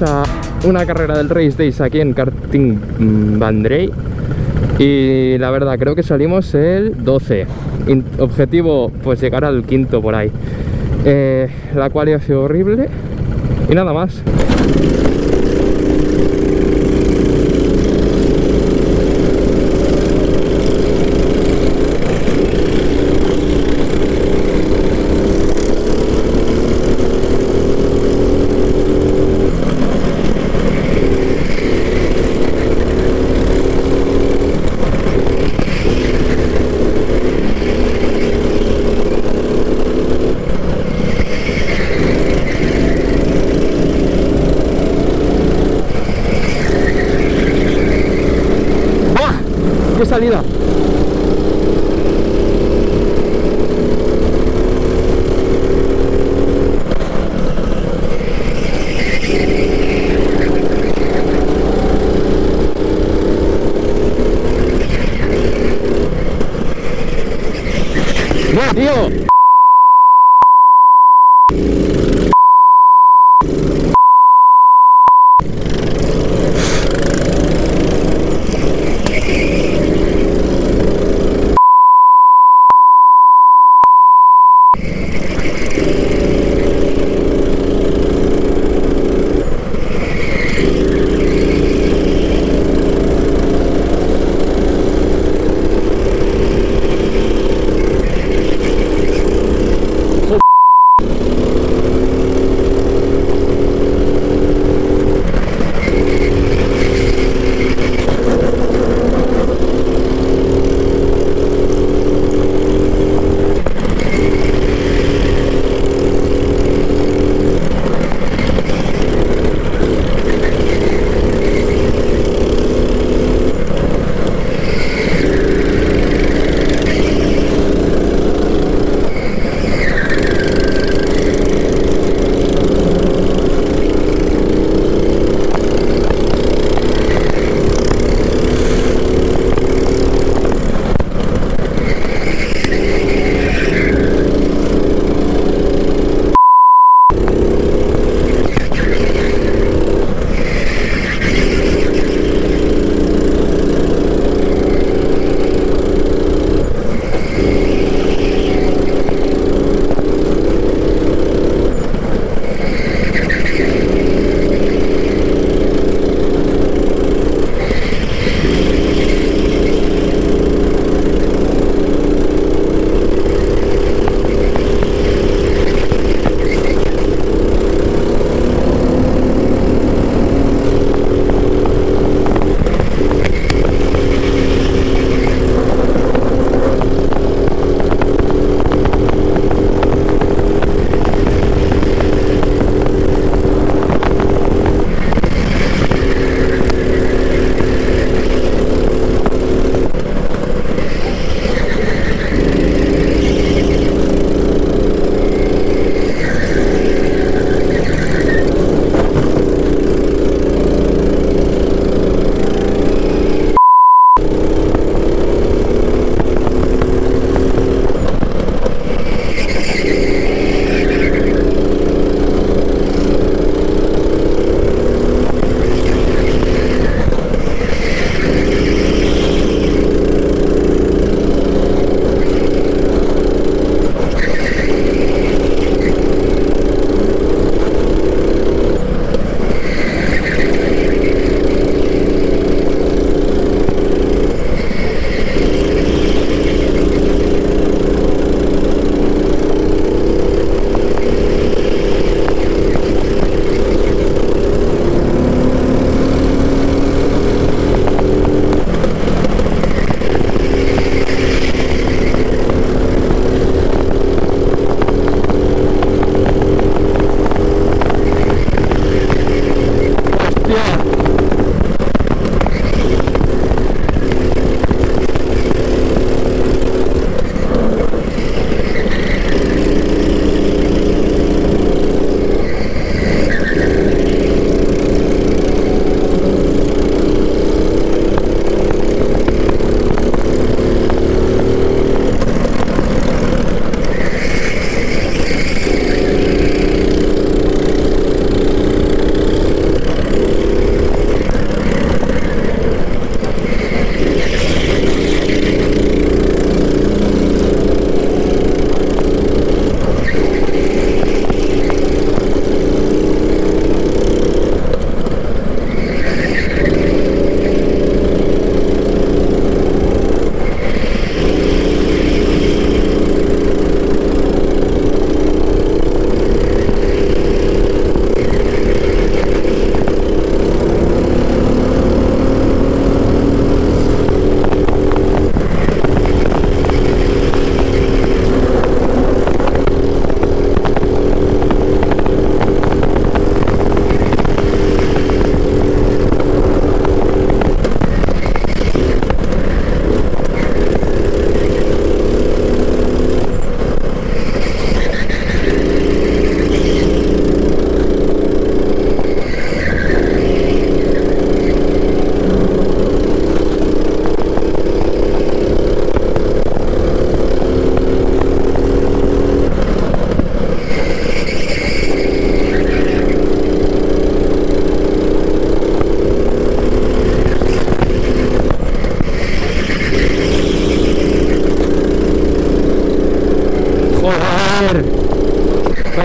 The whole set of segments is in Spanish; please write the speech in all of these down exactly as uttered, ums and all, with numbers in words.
vamos a una carrera del RaceDay aquí en Karting Vendrell. Y la verdad, creo que salimos el doce. Objetivo, pues llegar al quinto por ahí. Eh, la cual ha sido horrible. Y nada más. ¡Qué salida! ¡No, tío!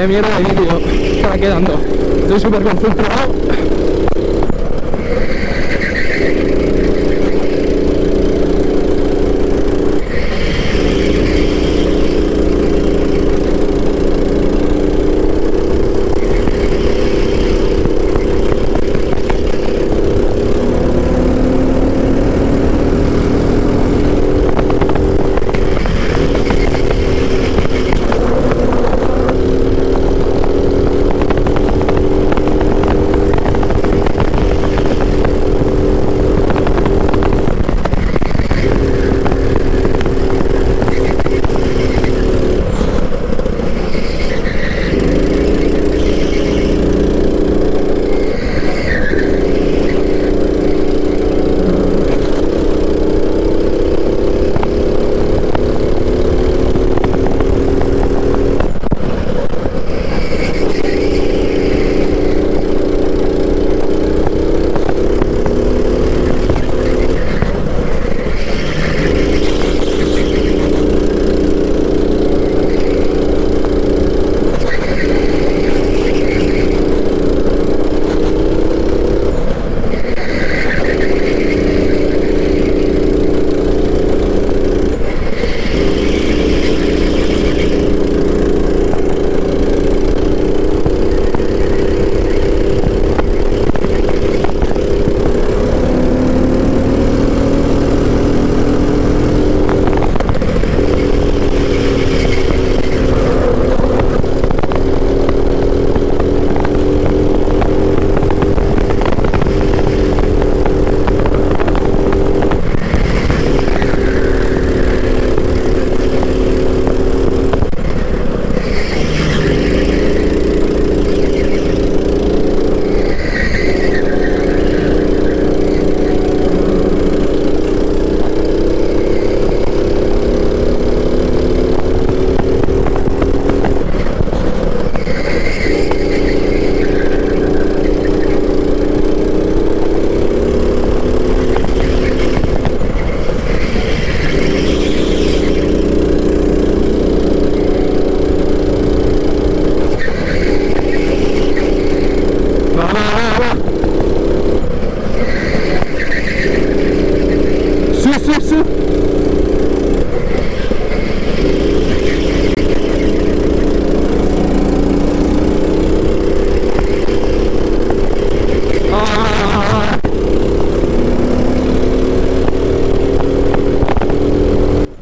de mierda de vídeo está quedando. Estoy súper confuso.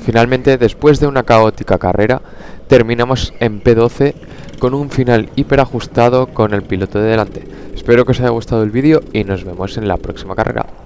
Finalmente, después de una caótica carrera, terminamos en P doce con un final hiperajustado con el piloto de delante. Espero que os haya gustado el vídeo y nos vemos en la próxima carrera.